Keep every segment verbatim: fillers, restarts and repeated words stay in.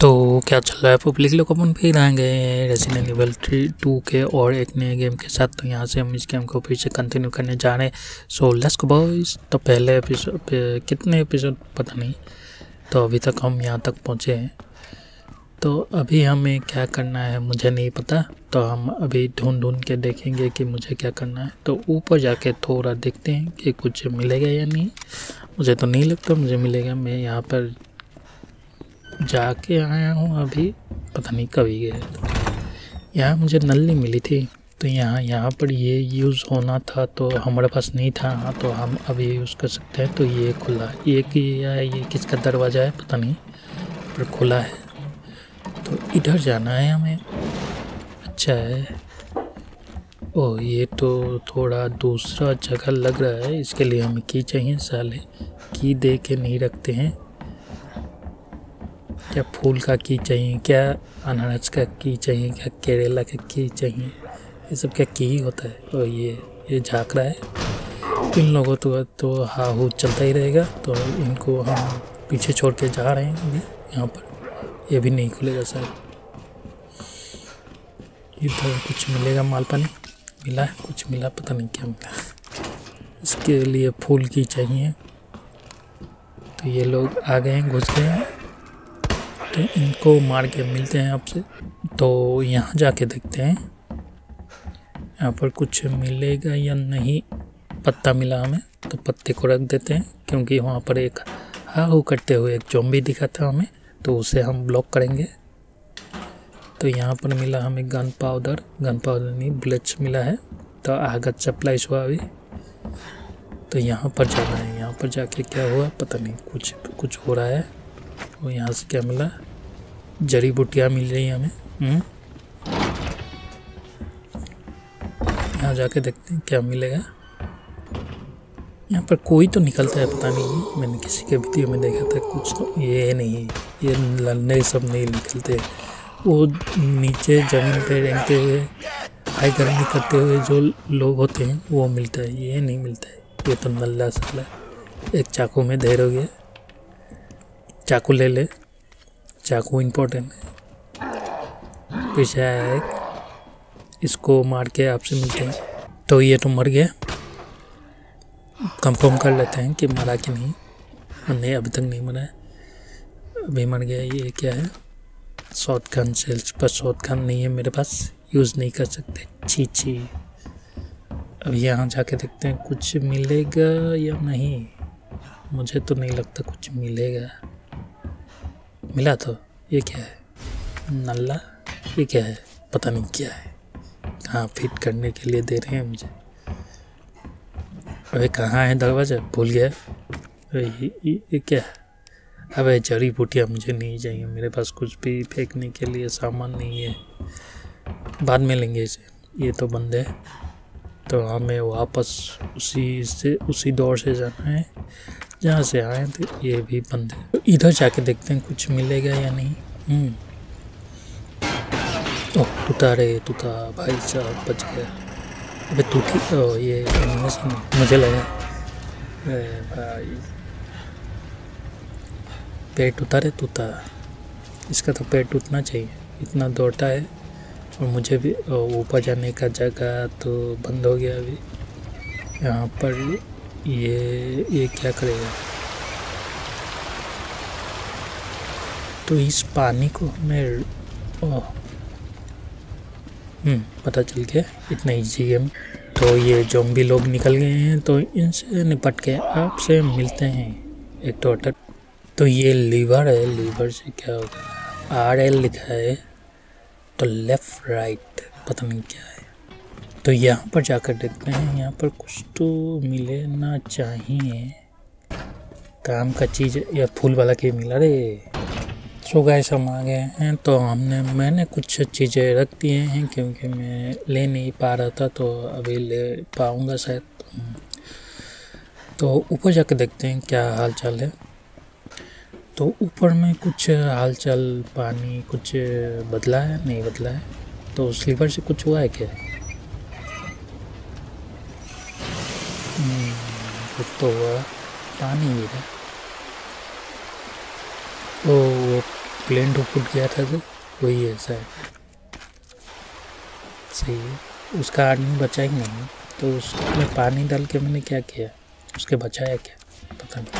तो क्या चल रहा है पब्लिक लोग, अपन फिर आ गए रेजिडेंट एविल टू के और एक नए गेम के साथ। तो यहाँ से हम इस गेम को फिर से कंटिन्यू करने जा रहे हैं। So let's go boys. तो पहले एपिसोड कितने एपिसोड पता नहीं, तो अभी तक हम यहाँ तक पहुँचे हैं। तो अभी हमें क्या करना है मुझे नहीं पता, तो हम अभी ढूंढ ढूंढ के देखेंगे कि मुझे क्या करना है। तो ऊपर जाके थोड़ा देखते हैं कि कुछ मिलेगा या नहीं। मुझे तो नहीं लगता मुझे मिलेगा, मैं यहाँ पर जाके आया हूँ अभी, पता नहीं कभी गए। यहाँ मुझे नली मिली थी, तो यहाँ यहाँ पर ये यूज़ होना था, तो हमारे पास नहीं था। हाँ, तो हम अभी यूज़ कर सकते हैं। तो ये खुला, ये किया है, ये किसका दरवाज़ा है पता नहीं, पर खुला है। तो इधर जाना है हमें। अच्छा है। ओह, ये तो थोड़ा दूसरा जगह लग रहा है। इसके लिए हमें की चाहिए, साले की दे के नहीं रखते हैं। क्या फूल का की चाहिए, क्या अनारस का की चाहिए, क्या केरेला का की चाहिए, ये सब क्या की होता है। और ये ये झाँक रहा है। इन लोगों तो तो हा हू चलता ही रहेगा, तो इनको हम पीछे छोड़ के जा रहे हैं। अभी यहाँ पर ये भी नहीं खुलेगा शायद। इधर कुछ मिलेगा, माल पानी मिला, कुछ मिला, पता नहीं क्या मिला। इसके लिए फूल की चाहिए। तो ये लोग आ गए हैं, घुस गए हैं, तो इनको मार के मिलते हैं आपसे। तो यहाँ जाके देखते हैं यहाँ पर कुछ मिलेगा या नहीं। पत्ता मिला हमें, तो पत्ते को रख देते हैं, क्योंकि वहाँ पर एक हा हू करते हुए एक ज़ॉम्बी दिखा था हमें, तो उसे हम ब्लॉक करेंगे। तो यहाँ पर मिला हमें गन पाउडर, गन पाउडर नहीं ब्लेच मिला है। तो आगत सप्लाइज हुआ अभी। तो यहाँ पर जाना है, यहाँ पर जाके क्या हुआ पता नहीं, कुछ कुछ हो रहा है। और यहाँ से क्या मिला, जड़ी बूटियाँ मिल रही हैं हमें। यहाँ जाके देखते हैं क्या मिलेगा। यहाँ पर कोई तो निकलता है, पता नहीं, मैंने किसी के वीडियो में देखा था कुछ। तो ये नहीं, ये लड़ने सब नहीं निकलते। वो नीचे जमीन पे रेंगते हुए, हाई गर्मी करते हुए जो लोग होते हैं वो मिलता है, ये नहीं मिलता है। ये तो नल्ला साला एक चाकू में ढेर हो गया। चाकू ले ले, चाकू इम्पोर्टेंट है। पीछे आया एक, इसको मार के आपसे मिलते हैं। तो ये तो मर गया, कंफर्म कर लेते हैं कि मरा कि नहीं। हमने अभी तक नहीं मरा है, अभी मर गया। ये क्या है, शॉर्ट गन सेल्स, पर शॉर्ट गन नहीं है मेरे पास, यूज़ नहीं कर सकते। छी छी। अब यहाँ जाके देखते हैं कुछ मिलेगा या नहीं। मुझे तो नहीं लगता कुछ मिलेगा। मिला तो ये क्या है, नल्ला, ये क्या है पता नहीं क्या है। कहाँ फिट करने के लिए दे रहे हैं मुझे। अबे कहाँ है दरवाज़ा, भूल गया। अरे ये, ये, ये क्या है। अबे जड़ी बूटियाँ मुझे नहीं चाहिए, मेरे पास कुछ भी फेंकने के लिए सामान नहीं है। बाद में लेंगे इसे, ये तो बंद है। तो हमें वापस उसी से उसी दौर से जाना है जहाँ से आए थे। ये भी बंद है। तो इधर जाके देखते हैं कुछ मिलेगा या नहीं। ओह टूटा रे टूटा, भाई साहब बच गया। अबे टूटी, ओह ये एनिमेशन मुझे लगा। अरे भाई पेड़ टूटा रे टूटा, इसका तो पेड़ टूटना चाहिए। इतना दौड़ता है। और मुझे भी ऊपर जाने का जगह तो बंद हो गया अभी। यहाँ पर ये ये क्या करेगा। तो इस पानी को हमें, ओह हम्म पता चल गया, इतना इजी गेम। तो ये ज़ॉम्बी लोग निकल गए हैं, तो इनसे निपट के आपसे मिलते हैं। एक तो अटक, तो ये लीवर है, लीवर से क्या होगा। आर एल लिखा है, तो लेफ़्ट राइट पता नहीं क्या है। तो यहाँ पर जाकर देखते हैं, यहाँ पर कुछ तो मिले ना चाहिए काम का चीज़। या फूल वाला के मिला रे। सो गाइस हम आ गए हैं। तो हमने मैंने कुछ चीज़ें रख दी हैं, क्योंकि मैं ले नहीं पा रहा था, तो अभी ले पाऊँगा शायद। तो ऊपर जाकर देखते हैं क्या हाल चाल है। तो ऊपर में कुछ हाल चाल, पानी कुछ बदला है नहीं बदला है। तो स्लीपर से कुछ हुआ है क्या, कुछ तो हुआ। पानी गिरा, तो प्लेन टूट गया था जो वही है शायद, सही है। उसका आदमी बचा ही नहीं तो उसमें पानी डाल के मैंने क्या किया, उसके बचाया क्या पता नहीं।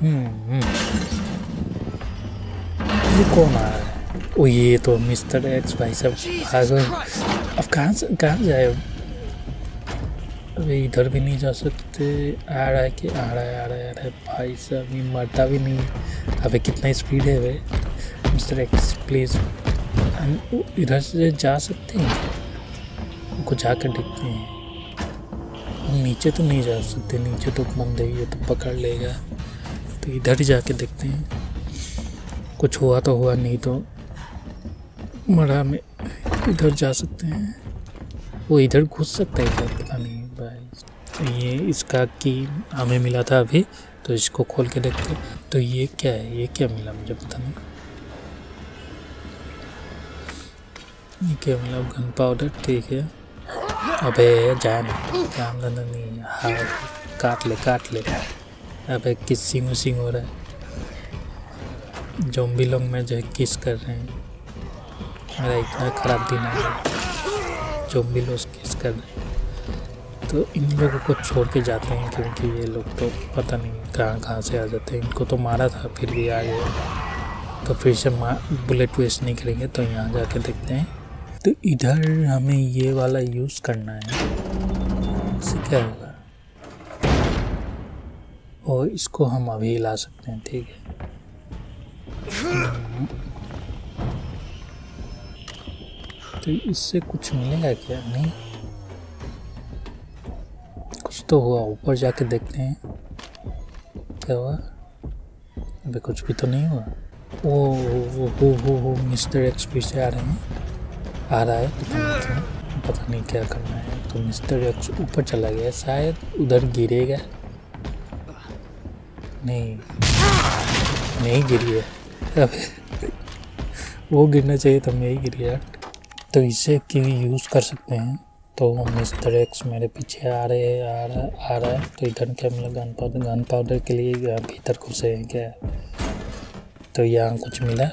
हम्म ये कौन आ रहा है? ओ ये तो मिस्टर एक्स भाई साहब आ गए। अब कहाँ से कहाँ जाए? अरे इधर भी नहीं जा सकते। आ रहा है कि आ रहा है आ रहा है आ रहा है भाई साहब, ये मरता भी नहीं है। अबे कितना स्पीड है वे मिस्टर एक्स, प्लीज़ हम इधर से जा सकते हैं? उनको जाकर देखते हैं। हम नीचे तो नहीं जा सकते, नीचे तो बंद है, ये तो पकड़ लेगा। तो इधर ही जाके देखते हैं, कुछ हुआ तो हुआ, नहीं तो मरा। में इधर जा सकते हैं, वो इधर घुस सकता है इधर, पता नहीं भाई। ये इसका की हमें मिला था अभी, तो इसको खोल के देखते हैं। तो ये क्या है, ये क्या मिला मुझे पता नहीं, ये क्या मिला? गन पाउडर, ठीक है। अबे जान काम धंधा नहीं, हाँ काट ले काट ले। अबे किस सिंग सिंग हो रहा है, ज़ॉम्बी लोग में जो है किस कर रहे हैं। मेरा इतना ख़राब दिन आ गया, ज़ॉम्बी लोग किस कर रहे हैं। तो इन लोगों को छोड़ के जाते हैं, क्योंकि ये लोग तो पता नहीं कहाँ कहाँ से आ जाते हैं। इनको तो मारा था फिर भी आ गया, तो फिर से बुलेट वेस्ट नहीं करेंगे। तो यहाँ जाके देखते हैं। तो इधर हमें ये वाला यूज़ करना है, इससे क्या होगा? और इसको हम अभी ला सकते हैं, ठीक है। तो इससे कुछ मिलेगा क्या? नहीं, कुछ तो हुआ। ऊपर जाके देखते हैं क्या हुआ। अभी कुछ भी तो नहीं हुआ। ओ हो हो हो हो मिस्टर एक्स फिर से आ रहे हैं, आ रहा है पता नहीं क्या, पता नहीं क्या करना है। तो मिस्टर एक्स ऊपर चला गया, शायद उधर गिरेगा। नहीं नहीं गिरी है, वो गिरना चाहिए तो मैं ही गिरी यार। तो इसे की यूज़ कर सकते हैं। तो मिस्टर एक्स मेरे पीछे आ रहे हैं, आ रहा आ रहा है। तो इधर क्या मिला? Gun powder. गन पाउडर के लिए भीतर घुसे हैं क्या? तो यहाँ कुछ मिला।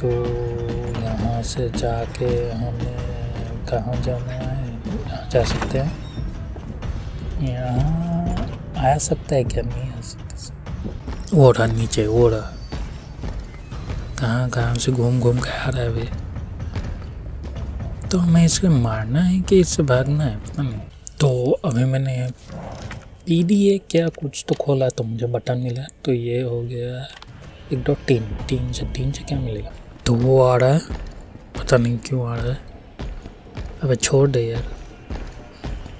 तो यहाँ से जाके हमें कहाँ जाना है? यहाँ जा सकते हैं? यहाँ आ सकता है क्या? नहीं आ सकता। वो रहा नीचे, वो रहा। कहाँ कहाँ से घूम घूम के आ रहा है वे। तो हमें इसको मारना है कि इससे भागना है पता नहीं। तो अभी मैंने पी डी ए क्या कुछ तो खोला, तो मुझे बटन मिला। तो ये हो गया एक डॉट तीन, तीन से तीन से क्या मिलेगा? तो वो आ रहा है, पता नहीं क्यों आ रहा है। अबे छोड़ दे यार,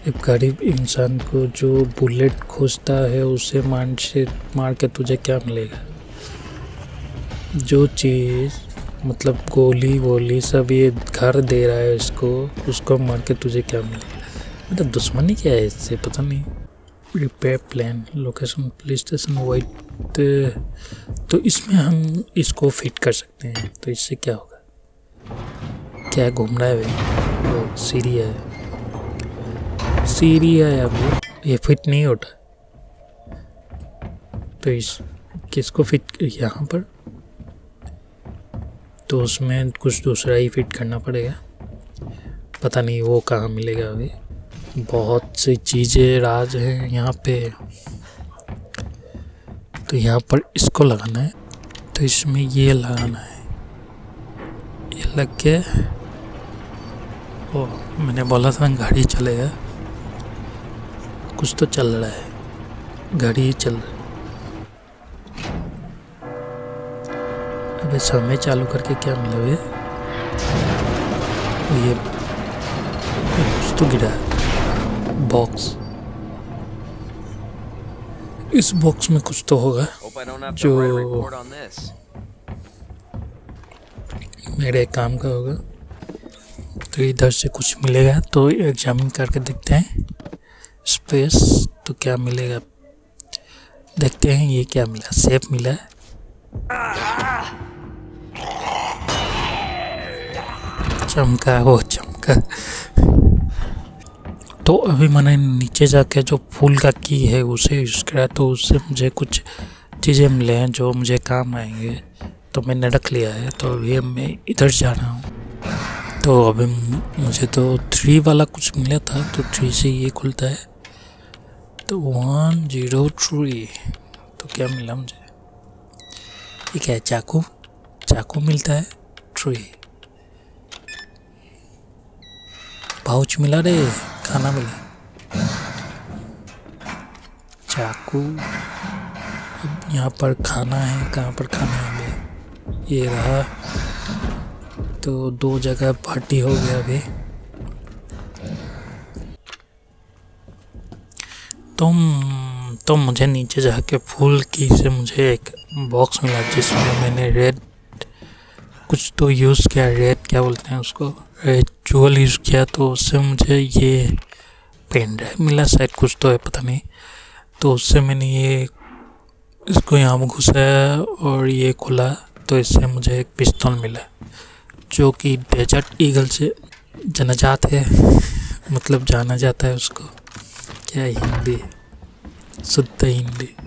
एक गरीब इंसान को जो बुलेट खोजता है उसे मार से मार के तुझे क्या मिलेगा? जो चीज़ मतलब गोली वोली सब ये घर दे रहा है इसको, उसको मार के तुझे क्या मिलेगा? मतलब दुश्मनी क्या है इससे पता नहीं। Repair plan, location police station white. तो इसमें हम इसको फिट कर सकते हैं। तो इससे क्या होगा? क्या घूमना है भाई? तो सीढ़ी है, सीढ़ी है। अब ये फिट नहीं होता। तो इस किसको फिट यहाँ पर? तो उसमें कुछ दूसरा ही फिट करना पड़ेगा, पता नहीं वो कहाँ मिलेगा। अभी बहुत सी चीज़ें राज हैं यहाँ पे। तो यहाँ पर इसको लगाना है, तो इसमें ये लगाना है, ये लग के। ओ मैंने बोला था गाड़ी चलेगा, कुछ तो चल रहा है, गाड़ी चल रही है। अबे समय चालू करके क्या मिला ये? ये कुछ तो गिरा है, बॉक्स। इस बॉक्स में कुछ तो होगा जो मेरे काम का होगा। तो इधर से कुछ मिलेगा, तो एग्जामिन करके देखते हैं। स्पेस, तो क्या मिलेगा देखते हैं। ये क्या मिला? सेफ मिला है। चमका हो चमका। तो अभी मैंने नीचे जाके जो फूल का की है उसे यूज़ करा, तो उससे मुझे कुछ चीज़ें मिले हैं जो मुझे काम आएंगे, तो मैंने रख लिया है। तो अभी अब मैं इधर जा रहा हूँ। तो अभी मुझे तो थ्री वाला कुछ मिला था, तो थ्री से ये खुलता है, तो वन जीरो थ्री। तो क्या मिला मुझे? ये क्या है? चाकू, चाकू मिलता है थ्री। पाउच मिला रे, खाना मिला, चाकू। अब यहाँ पर खाना है, कहाँ पर खाना है? ये रहा। तो दो जगह पार्टी हो गया अभी। तुम तो मुझे नीचे जाके फूल की से मुझे एक बॉक्स मिला, जिसमें मैंने रेड कुछ तो यूज़ किया, रेड क्या बोलते हैं उसको, रेड ज्वेल यूज़ किया। तो उससे मुझे ये पेन ड्राइव मिला, शायद कुछ तो है पता नहीं। तो उससे मैंने ये इसको यहाँ में घुसाया और ये खुला, तो इससे मुझे एक पिस्तौल मिला जो कि डेजर्ट ईगल से जनाजात है, मतलब जाना जाता है उसको। क्या हिंदी, शुद्ध हिंदी।